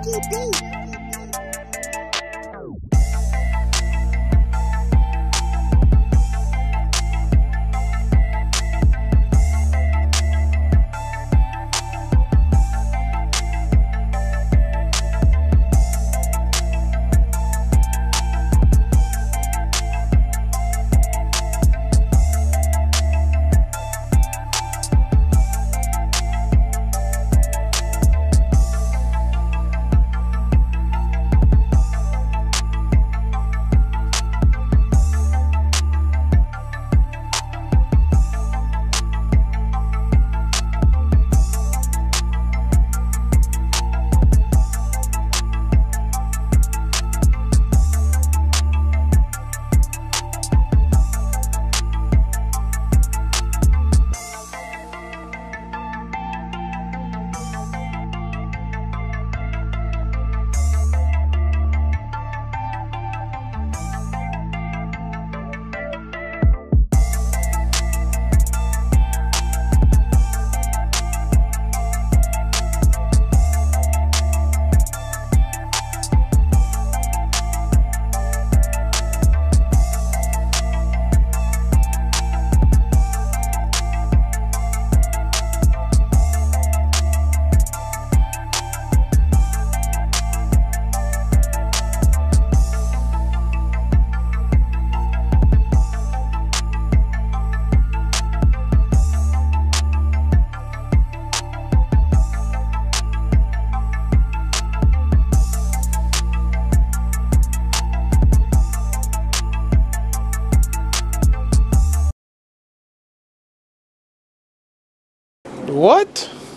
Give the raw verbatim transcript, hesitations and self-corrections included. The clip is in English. Chuki B. What?